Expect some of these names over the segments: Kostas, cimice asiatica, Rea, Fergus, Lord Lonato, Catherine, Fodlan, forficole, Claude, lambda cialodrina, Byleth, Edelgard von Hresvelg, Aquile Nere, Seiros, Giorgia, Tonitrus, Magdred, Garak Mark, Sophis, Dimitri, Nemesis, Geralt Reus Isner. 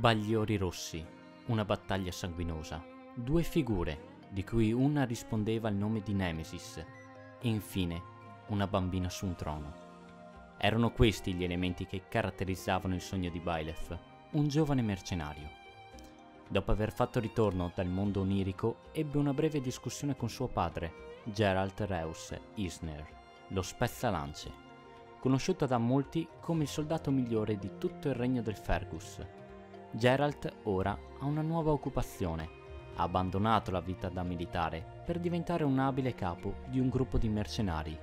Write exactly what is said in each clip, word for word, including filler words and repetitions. Bagliori Rossi, una battaglia sanguinosa, due figure, di cui una rispondeva al nome di Nemesis, e infine una bambina su un trono. Erano questi gli elementi che caratterizzavano il sogno di Byleth, un giovane mercenario. Dopo aver fatto ritorno dal mondo onirico, ebbe una breve discussione con suo padre, Geralt Reus Isner, lo spezzalance, conosciuto da molti come il soldato migliore di tutto il regno del Fergus. Geralt ora ha una nuova occupazione, ha abbandonato la vita da militare per diventare un abile capo di un gruppo di mercenari.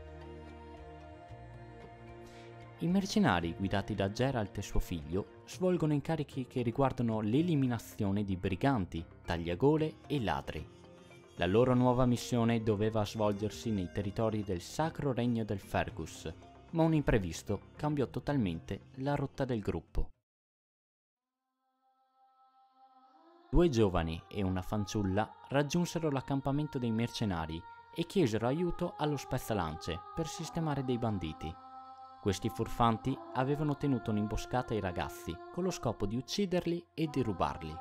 I mercenari, guidati da Geralt e suo figlio, svolgono incarichi che riguardano l'eliminazione di briganti, tagliagole e ladri. La loro nuova missione doveva svolgersi nei territori del Sacro Regno del Fergus, ma un imprevisto cambiò totalmente la rotta del gruppo. Due giovani e una fanciulla raggiunsero l'accampamento dei mercenari e chiesero aiuto allo spezzalance per sistemare dei banditi. Questi furfanti avevano tenuto un'imboscata ai ragazzi con lo scopo di ucciderli e di rubarli.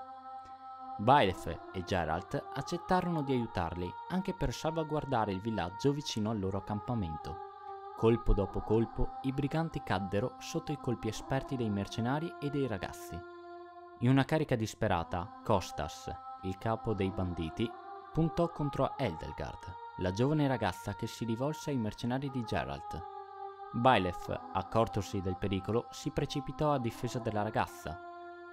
Byleth e Geralt accettarono di aiutarli anche per salvaguardare il villaggio vicino al loro accampamento. Colpo dopo colpo i briganti caddero sotto i colpi esperti dei mercenari e dei ragazzi. In una carica disperata, Kostas, il capo dei banditi, puntò contro Edelgard, la giovane ragazza che si rivolse ai mercenari di Geralt. Byleth, accortosi del pericolo, si precipitò a difesa della ragazza.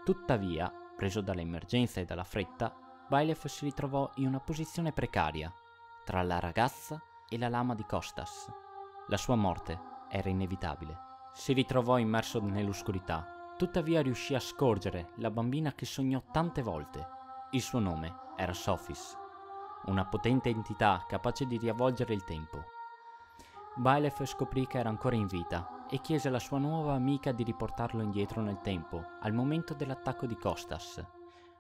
Tuttavia, preso dall'emergenza e dalla fretta, Byleth si ritrovò in una posizione precaria, tra la ragazza e la lama di Kostas. La sua morte era inevitabile. Si ritrovò immerso nell'oscurità. Tuttavia riuscì a scorgere la bambina che sognò tante volte. Il suo nome era Sophis, una potente entità capace di riavvolgere il tempo. Byleth scoprì che era ancora in vita e chiese alla sua nuova amica di riportarlo indietro nel tempo, al momento dell'attacco di Kostas.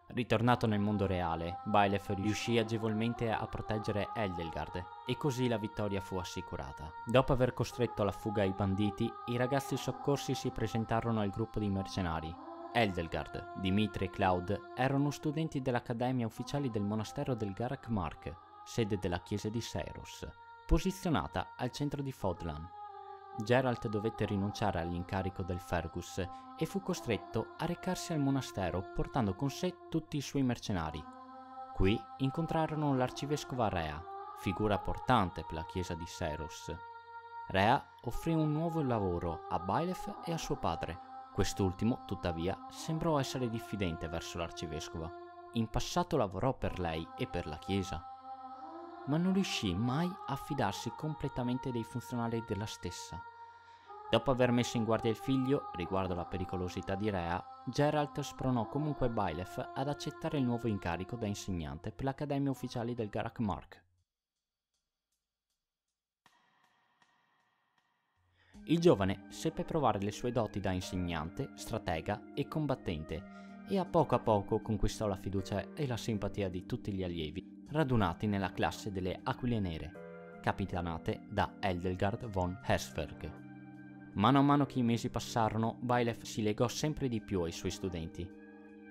Ritornato nel mondo reale, Byleth riuscì agevolmente a proteggere Edelgard e così la vittoria fu assicurata. Dopo aver costretto alla fuga i banditi, i ragazzi soccorsi si presentarono al gruppo di mercenari. Edelgard, Dimitri e Claude erano studenti dell'Accademia Ufficiali del Monastero del Garak Mark, sede della chiesa di Seiros, posizionata al centro di Fodlan. Geralt dovette rinunciare all'incarico del Fergus e fu costretto a recarsi al monastero portando con sé tutti i suoi mercenari. Qui incontrarono l'arcivescova Rea, figura portante per la chiesa di Seiros. Rea offrì un nuovo lavoro a Byleth e a suo padre. Quest'ultimo, tuttavia, sembrò essere diffidente verso l'arcivescova. In passato lavorò per lei e per la chiesa, ma non riuscì mai a fidarsi completamente dei funzionari della stessa. Dopo aver messo in guardia il figlio riguardo alla pericolosità di Rea, Geralt spronò comunque Byleth ad accettare il nuovo incarico da insegnante per l'Accademia Ufficiali del Garak Mark. Il giovane seppe provare le sue doti da insegnante, stratega e combattente, e a poco a poco conquistò la fiducia e la simpatia di tutti gli allievi radunati nella classe delle Aquile Nere, capitanate da Edelgard von Hresvelg. Mano a mano che i mesi passarono, Byleth si legò sempre di più ai suoi studenti.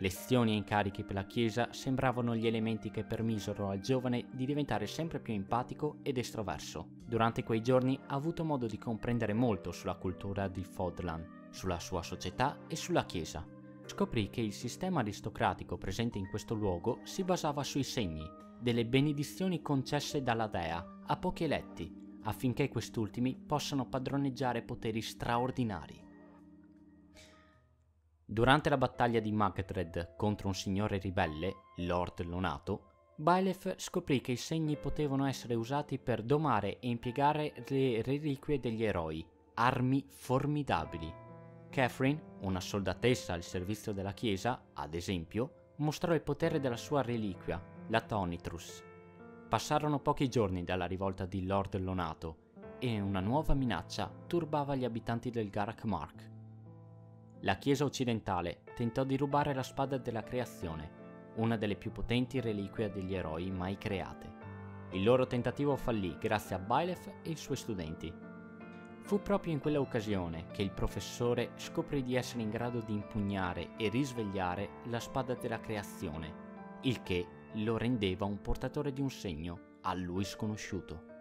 Lezioni e incarichi per la chiesa sembravano gli elementi che permisero al giovane di diventare sempre più empatico ed estroverso. Durante quei giorni ha avuto modo di comprendere molto sulla cultura di Fodlan, sulla sua società e sulla chiesa. Scoprì che il sistema aristocratico presente in questo luogo si basava sui segni, delle benedizioni concesse dalla dea a pochi eletti, affinché quest'ultimi possano padroneggiare poteri straordinari. Durante la battaglia di Magdred contro un signore ribelle, Lord Lonato, Byleth scoprì che i segni potevano essere usati per domare e impiegare le reliquie degli eroi, armi formidabili. Catherine, una soldatessa al servizio della Chiesa, ad esempio, mostrò il potere della sua reliquia, la Tonitrus. Passarono pochi giorni dalla rivolta di Lord Lonato e una nuova minaccia turbava gli abitanti del Garak Mark. La Chiesa occidentale tentò di rubare la Spada della Creazione, una delle più potenti reliquie degli eroi mai create. Il loro tentativo fallì grazie a Byleth e i suoi studenti. Fu proprio in quella occasione che il professore scoprì di essere in grado di impugnare e risvegliare la spada della creazione, il che lo rendeva un portatore di un segno a lui sconosciuto.